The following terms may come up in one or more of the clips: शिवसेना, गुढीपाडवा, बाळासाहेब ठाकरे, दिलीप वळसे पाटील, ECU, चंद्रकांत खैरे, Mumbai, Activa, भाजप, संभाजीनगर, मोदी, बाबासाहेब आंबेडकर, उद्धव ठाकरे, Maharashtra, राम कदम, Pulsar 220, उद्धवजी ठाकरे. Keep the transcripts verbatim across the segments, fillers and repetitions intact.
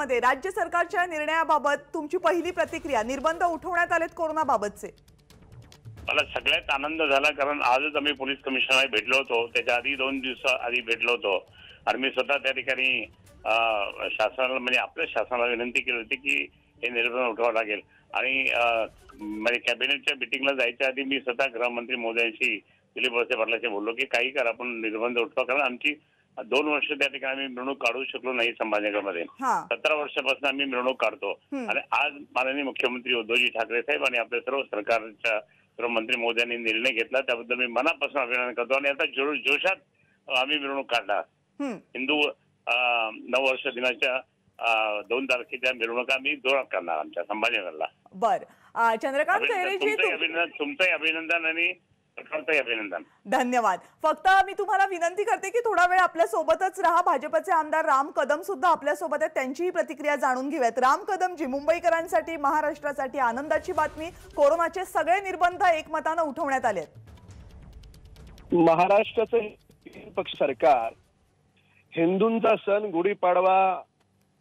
मध्ये राज्य सरकारच्या निर्णयाबाबत तुमची पहिली प्रतिक्रिया, निर्बंध उठवण्यात आलेत कोरोना बाबतचे? मला सगळ्यात आनंद झाला, कारण आजच आम्ही पोलीस कमिशनरला भेटलो होतो, त्याच्या आधी दोन दिवस आधी भेटलो होतो आणि मी स्वतः त्या ठिकाणी शासनाला म्हणजे आपल्या शासनाला विनंती केली होती की हे निर्बंध उठवावं लागेल आणि म्हणजे कॅबिनेटच्या मीटिंगला जायच्या आधी मी स्वतः गृहमंत्री मोदयांशी दिलीप वळसे पाटलाशी बोललो की काही करा पण निर्बंध उठवा, कारण आमची दोन वर्ष त्या ठिकाणी आम्ही मिरवणूक काढू शकलो नाही संभाजीनगर मध्ये, सतरा वर्षापासून आम्ही मिरवणूक काढतो आणि आज माननीय मुख्यमंत्री उद्धवजी ठाकरे साहेब आणि आपल्या सर्व सरकारच्या गृहमंत्री मोदी यांनी निर्णय घेतला त्याबद्दल मी मनापासून अभिनंदन करतो आणि आता जोशात आम्ही मिरवणूक काढला. हिंदू नववर्ष दिनाच्या दोन तारखेच्या मिरवणूक आम्ही जोरात काढणार आमच्या संभाजीनगरला. बर, चंद्रकांत खैरेजी तुमचंही अभिनंदन आणि अभिनंदन, धन्यवाद. फक्त मी तुम्हाला विनंती करते की थोडा वेळ आपल्या सोबतच राहा. भाजपचे आमदार राम कदम सुद्धा आपल्या सोबत आहेत, त्यांचीही प्रतिक्रिया जाणून घेऊयात. राम कदम जी, मुंबईकरांसाठी महाराष्ट्रासाठी आनंदाची बातमी, कोरोनाचे सगळे निर्बंध एकमताने उठवण्यात आले. महाराष्ट्राचे पक्ष सरकार हिंदूंचा सण गुढीपाडवा,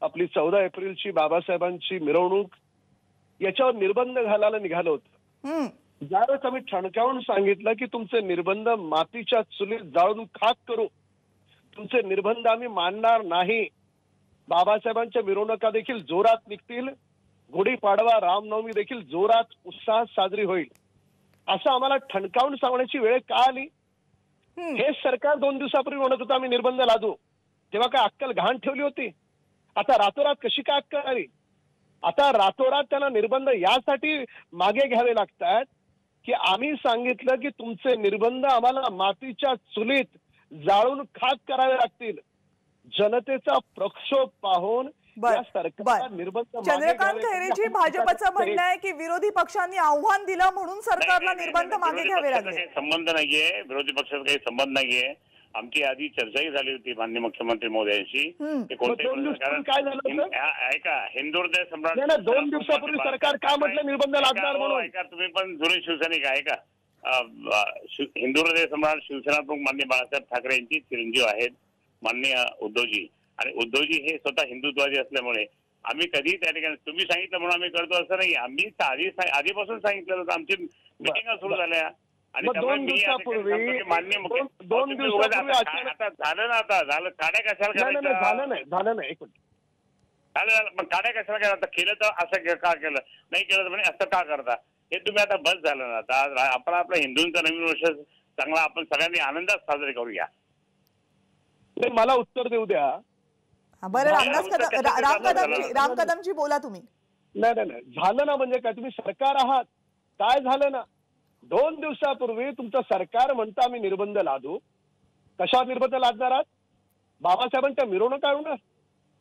आपली चौदा एप्रिलची बाबासाहेबांची मिरवणूक याच्यावर निर्बंध घालायला निघालो होतं. ज्यावेळेस आम्ही ठणकावून सांगितलं की तुमचे निर्बंध मातीच्या चुलीत जाळून खाक करू, तुमचे निर्बंध आम्ही मानणार नाही, बाबासाहेबांच्या मिरवणुका देखील जोरात निघतील, गुढीपाडवा रामनवमी देखील जोरात उत्साहात साजरी होईल, असं आम्हाला ठणकावून सांगण्याची वेळ का आली? हे सरकार दोन दिवसापूर्वी म्हणत होतं आम्ही निर्बंध लादू, तेव्हा काय अक्कल घाण ठेवली होती? आता रातोरात कशी काय अक्कल आली? आता रातोरात त्यांना निर्बंध यासाठी मागे घ्यावे लागतात की आम्ही सांगितलं की तुमचे निर्बंध आम्हाला मातीच्या चुलीत जाळून खाक करावे लागतील. जनतेचा प्रक्षोभ पाहून निर्बंध. चंद्रकांत खैरेजी, भाजपचं म्हणणं आहे की विरोधी पक्षांनी आव्हान दिलं म्हणून सरकारला निर्बंध मागे घ्यावे लागले. संबंध नाहीये, विरोधी पक्षाचा काही संबंध नाहीये. आमची आधी चर्चाही झाली होती माननीय मुख्यमंत्री मोदी यांची. ऐका, हिंदुहृदय सम्राट दोन दिवसापूर्वी सरकार काय म्हटलं निर्बंध लागणार म्हणून? ऐका, तुम्ही पण जुने शिवसैनिक आहे का? हिंदुहृदय सम्राट शिवसेना प्रमुख माननीय बाळासाहेब ठाकरे यांची चिरंजीव आहेत माननीय उद्धवजी, आणि उद्धवजी हे स्वतः हिंदुत्ववादी असल्यामुळे आम्ही कधी त्या ठिकाणी तुम्ही सांगितलं म्हणून आम्ही करतो असं नाही, आम्ही आधी आधीपासून सांगितलं होतं. आमची मिटिंगा सुरू झाल्या दोन दिवसापूर्वी दोन दिवसापूर्वी आता झालं ना, आता झालं काड्या कशाला करायचं? झालं नाही झालं नाही एक झालं पण काड्या कशाला करायचं? केलं तर असं का केलं, नाही केलं तर म्हणजे असं का करता? हे तुम्ही आता बस झालं ना. आता आपण आपल्या हिंदूंचा नवीन वर्ष चांगला आपण सगळ्यांनी आनंदात साजरे करूया. मला उत्तर देऊ द्या. बरं, राम कदम राम कदमजी बोला तुम्ही. नाही नाही नाही झालं ना म्हणजे काय? तुम्ही सरकार आहात, काय झालं ना? दोन दिवसापूर्वी तुमचं सरकार म्हणतं आम्ही निर्बंध लादू, कशा निर्बंध लादणार आहात? बाबासाहेबांच्या मिरवणुका होणार,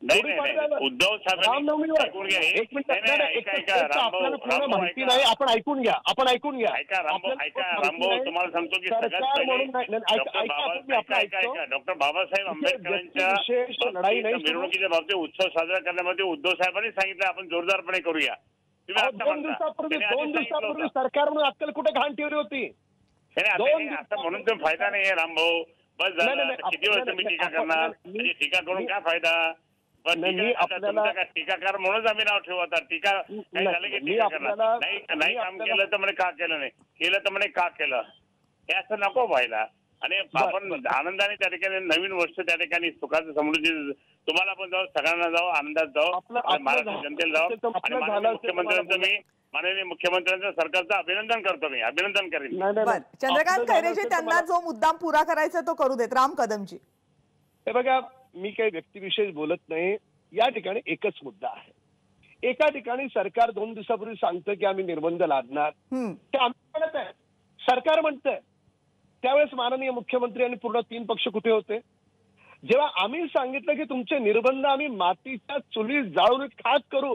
उद्धव साहेबांनी एक मिनिट आपल्याला माहिती नाही, आपण ऐकून घ्या आपण ऐकून घ्या तुम्हाला सांगतो की डॉक्टर बाबासाहेब आंबेडकरांच्या विशेष लढाई नाही. मिरवणुकीच्या बाबतीत उत्सव साजरा करण्यामध्ये उद्धव साहेबांनी सांगितलं आपण जोरदारपणे करूया. दोन दिवसापूर्वी दोन दिवसापूर्वी सरकार म्हणून अक्कल कुठे घाण ठेवली होती? म्हणून तुम्ही फायदा नाहीये रामभाऊ, बस झालं. किती वेळ तुम्ही टीका करणार? टीका करून काय फायदा? टीकाकार म्हणूनच आम्ही नाव ठेवू. आता टीका काय झालं की टीका करणार नाही, काम केलं तर म्हणे का केलं नाही, केलं तर म्हणे का केलं, हे असं नको व्हायला. आणि आपण आनंदाने त्या ठिकाणी नवीन वर्ष त्या ठिकाणी सुखाचं समृद्धी तुम्हाला पण जाऊ, सगळ्यांना जाऊ, आनंदात जाऊ, महाराष्ट्र जनतेला जाऊ. आणि माननीय मुख्यमंत्र्यांचं मी माननीय मुख्यमंत्र्यांचं सरकारचं अभिनंदन करतो, मी अभिनंदन करेन. चंद्रकांत खैरेजी, त्यांना जो मुद्दाम पुरा करायचा तो करू देत. राम कदमजी, हे बघा, मी काही व्यक्तिविशेष बोलत नाही. या ठिकाणी एकच मुद्दा आहे. एका ठिकाणी सरकार दोन दिवसापूर्वी सांगतं की आम्ही निर्बंध लादणार, ते आम्ही म्हणत आहे, सरकार म्हणतंय. त्यावेळेस माननीय मुख्यमंत्री आणि पूर्ण तीन पक्ष कुठे होते जेव्हा आम्ही सांगितलं की तुमचे निर्बंध आम्ही मातीच्या चुलीत जाळून खाक करू?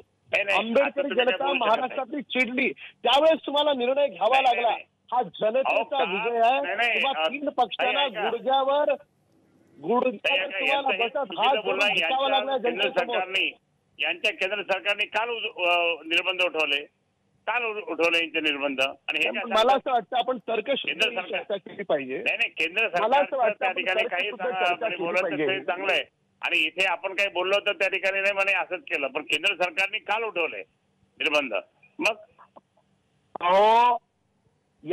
आंबेडकर जनता महाराष्ट्रातली चिडली, त्यावेळेस तुम्हाला निर्णय घ्यावा लागला. हा जनतेचा विजय आहे. तेव्हा तीन पक्षांना गुडघ्यावर गुडघ्यावर तुम्हाला बसत हात धरून घ्यावा लागला. जनतेसमोर यांच्या केंद्र सरकारने काल निर्बंध उठवले, काल उठवले यांचे निर्बंध. आणि मला असं वाटतं आपण तर्कश केली पाहिजे. नाही नाही, केंद्र सरकार त्या ठिकाणी काही बोलत चांगलं आहे. आणि इथे आपण काही बोललो तर त्या ठिकाणी नाही म्हणे असंच केलं, पण केंद्र सरकारने काल उठवले निर्बंध. मग अहो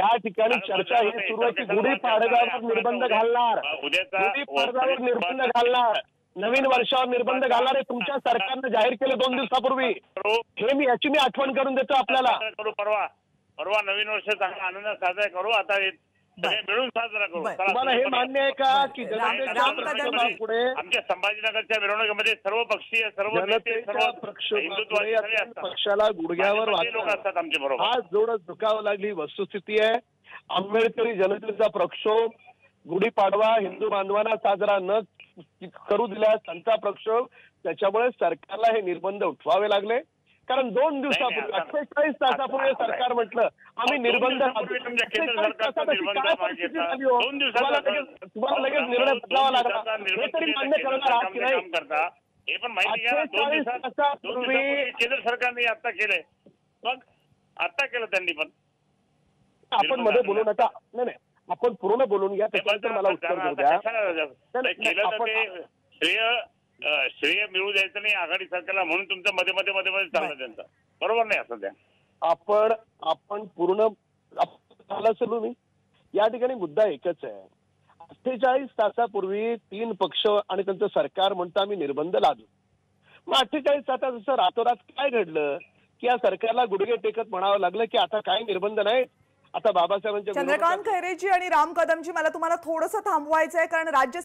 या ठिकाणी चर्चा ही सुरू आहे की गुढी पाडव्यावर निर्बंध घालणार, गुढी पाडव्यावर निर्बंध घालणार, नवीन वर्षावर निर्बंध घालणार हे तुमच्या सरकारनं जाहीर केलं दोन दिवसापूर्वी. हे मी याची मी आठवण करून देतो आपल्याला. परवा परवा नवीन वर्ष चांगला आनंदात साजरा करू, आता मिळून साजरा करू. तुम्हाला हे मान्य आहे का की आमच्या संभाजीनगरच्या मिरवणुकीमध्ये सर्व पक्षीय सर्व हिंदुत्ववादी पक्षाला गुडघ्यावर लोक असतात आमच्या बरोबर, आज जोडच झुकावं लागली वस्तुस्थिती आहे. आंबेडकरी जनतेचा प्रक्षोभ, गुढीपाडवा हिंदू बांधवांना साजरा न करू दिला त्यांचा प्रक्षोभ, त्याच्यामुळे सरकारला हे निर्बंध उठवावे लागले. कारण दोन दिवसापूर्वी अठ्ठेचाळीस तासापूर्वी सरकार म्हटलं आम्ही निर्बंध तुम्हाला लगेच निर्णय बदलावा लागला, हे तरी मान्य करणार आहात की नाही? अठ्ठेचाळीस तासापूर्वी केंद्र सरकारने आता केलंय, मग आता केलं त्यांनी. पण आपण मध्ये बोलू नका, नाही नाही आपण पूर्ण बोलून घ्या त्याच्यानंतर मला उत्तर द्या. श्रेय श्रेय मिळू द्यायचं नाही आघाडी सरकारला, म्हणून तुमचं मध्ये मध्ये मध्ये मध्ये चाललं त्यांचं, बरोबर नाही असं द्या. आपण आपण पूर्ण झाला चालू. मी या ठिकाणी मुद्दा एकच आहे, अठ्ठेचाळीस तासापूर्वी तीन पक्ष आणि त्यांचं सरकार म्हणतं आम्ही निर्बंध लादू. मग अठ्ठेचाळीस तासात असं रातोरात काय घडलं की या सरकारला गुडघे टेकत म्हणावं लागलं की आता काय निर्बंध नाही आता बाबासाहेबांच्या. चंद्रकांत खैरेजी आणि राम कदमजी मला तुम्हाला थोडंसं थांबवायचं आहे, कारण राज्य